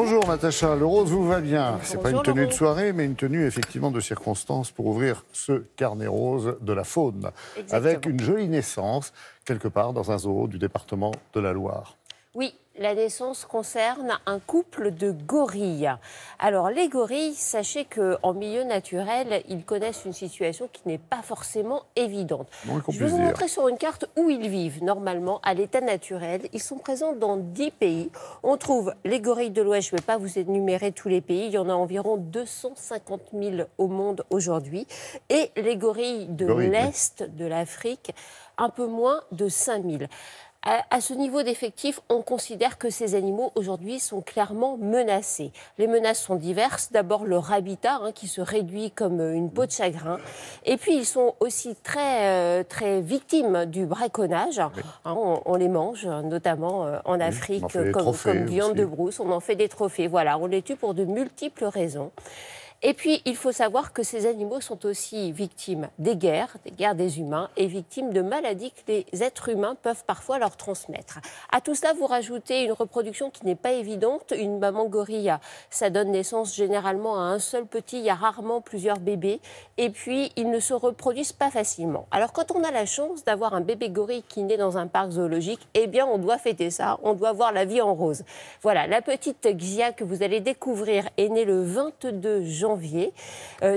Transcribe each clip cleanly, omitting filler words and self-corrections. Bonjour Natacha, le rose vous va bien. C'est pas une tenue de soirée, mais une tenue effectivement de circonstance pour ouvrir ce carnet rose de la faune. Exactement. Avec une jolie naissance, quelque part dans un zoo du département de la Loire. Oui, la naissance concerne un couple de gorilles. Alors les gorilles, sachez qu'en milieu naturel, ils connaissent une situation qui n'est pas forcément évidente. Bon, je vais vous montrer sur une carte où ils vivent normalement, à l'état naturel. Ils sont présents dans 10 pays. On trouve les gorilles de l'Ouest, je ne vais pas vous énumérer tous les pays, il y en a environ 250 000 au monde aujourd'hui. Et les gorilles de l'Est de l'Afrique, un peu moins de 5 000. À ce niveau d'effectif, on considère que ces animaux, aujourd'hui, sont clairement menacés. Les menaces sont diverses. D'abord, leur habitat, qui se réduit comme une peau de chagrin. Et puis, ils sont aussi très victimes du braconnage. Oui. On les mange, notamment en Afrique, comme viande de brousse. On en fait des trophées. Voilà, on les tue pour de multiples raisons. Et puis, il faut savoir que ces animaux sont aussi victimes des guerres des humains, et victimes de maladies que les êtres humains peuvent parfois leur transmettre. À tout cela, vous rajoutez une reproduction qui n'est pas évidente. Une maman gorille, ça donne naissance généralement à un seul petit, il y a rarement plusieurs bébés, et puis ils ne se reproduisent pas facilement. Alors quand on a la chance d'avoir un bébé gorille qui naît dans un parc zoologique, eh bien on doit fêter ça, on doit voir la vie en rose. Voilà, la petite Xia que vous allez découvrir est née le 22 janvier.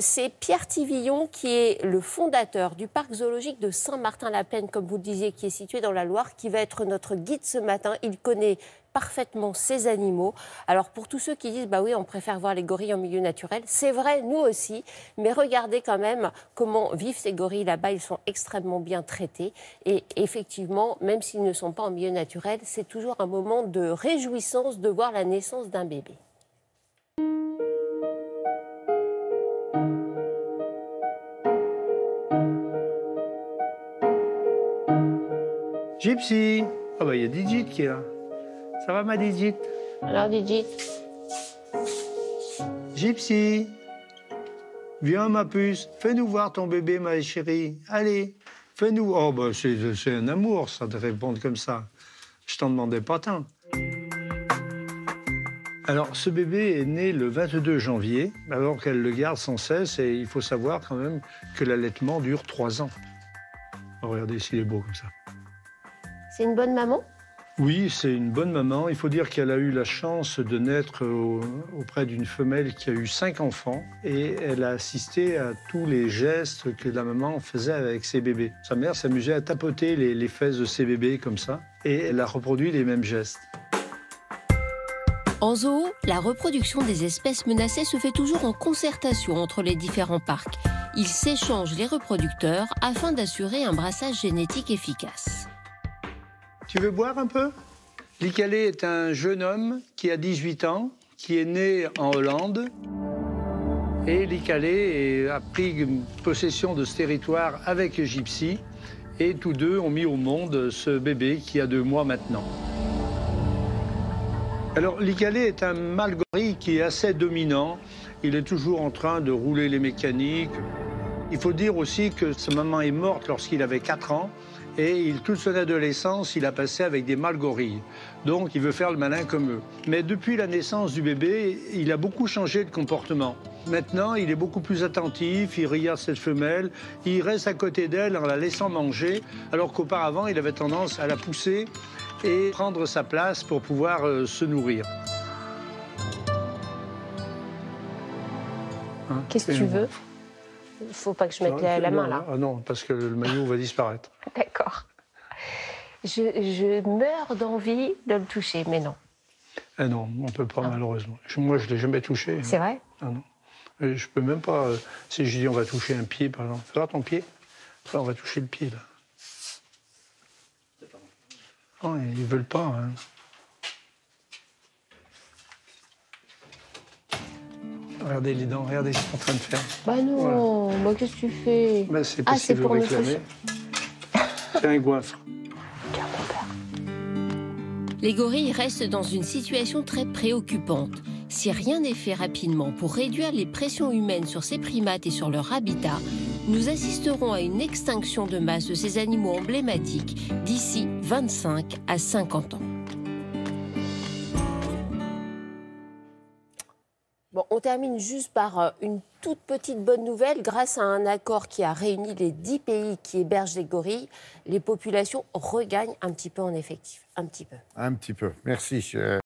C'est Pierre Thivillon qui est le fondateur du parc zoologique de Saint-Martin-la-Plaine, comme vous le disiez, qui est situé dans la Loire, qui va être notre guide ce matin. Il connaît parfaitement ces animaux. Alors pour tous ceux qui disent, bah oui, on préfère voir les gorilles en milieu naturel, c'est vrai, nous aussi, mais regardez quand même comment vivent ces gorilles là-bas, ils sont extrêmement bien traités et effectivement, même s'ils ne sont pas en milieu naturel, c'est toujours un moment de réjouissance de voir la naissance d'un bébé. Gypsy! Ah bah il y a Digit qui est là. Ça va ma Digit? Alors Digit? Gypsy! Viens ma puce, fais-nous voir ton bébé ma chérie. Allez, fais-nous... Oh bah c'est un amour ça de répondre comme ça. Je t'en demandais pas tant. Alors ce bébé est né le 22 janvier, alors qu'elle le garde sans cesse et il faut savoir quand même que l'allaitement dure 3 ans. Oh, regardez s'il est beau comme ça. C'est une bonne maman? Oui, c'est une bonne maman. Il faut dire qu'elle a eu la chance de naître auprès d'une femelle qui a eu 5 enfants et elle a assisté à tous les gestes que la maman faisait avec ses bébés. Sa mère s'amusait à tapoter les fesses de ses bébés comme ça et elle a reproduit les mêmes gestes. En zoo, la reproduction des espèces menacées se fait toujours en concertation entre les différents parcs. Ils s'échangent les reproducteurs afin d'assurer un brassage génétique efficace. Tu veux boire un peu? Likalé est un jeune homme qui a 18 ans, qui est né en Hollande. Et Likalé a pris possession de ce territoire avec Gypsy. Et tous deux ont mis au monde ce bébé qui a 2 mois maintenant. Alors Likalé est un mâle gorille qui est assez dominant. Il est toujours en train de rouler les mécaniques. Il faut dire aussi que sa maman est morte lorsqu'il avait 4 ans. Et toute son adolescence, il a passé avec des mâles gorilles. Donc, il veut faire le malin comme eux. Mais depuis la naissance du bébé, il a beaucoup changé de comportement. Maintenant, il est beaucoup plus attentif, il regarde cette femelle, il reste à côté d'elle en la laissant manger, alors qu'auparavant, il avait tendance à la pousser et prendre sa place pour pouvoir se nourrir. Hein, qu'est-ce que tu veux ? Il faut pas que je mette la main, là. Ah non, parce que le maillot va disparaître. D'accord. Je meurs d'envie de le toucher, mais non. Ah non, on ne peut pas, malheureusement. Moi, je ne l'ai jamais touché. C'est vrai? Ah non. Je ne peux même pas... Si je dis, on va toucher un pied, par exemple. Fais voir ton pied. Là, on va toucher le pied, là. Non, ils ne veulent pas, Regardez les dents, regardez ce qu'ils sont en train de faire. Bah non, voilà. Bah qu'est-ce que tu fais? Bah c'est parce qu'ils veulent réclamer. C'est un goinfre. Regarde mon père. Les gorilles restent dans une situation très préoccupante. Si rien n'est fait rapidement pour réduire les pressions humaines sur ces primates et sur leur habitat, nous assisterons à une extinction de masse de ces animaux emblématiques d'ici 25 à 50 ans. Bon, on termine juste par une toute petite bonne nouvelle. Grâce à un accord qui a réuni les 10 pays qui hébergent les gorilles, les populations regagnent un petit peu en effectif. Un petit peu. Merci.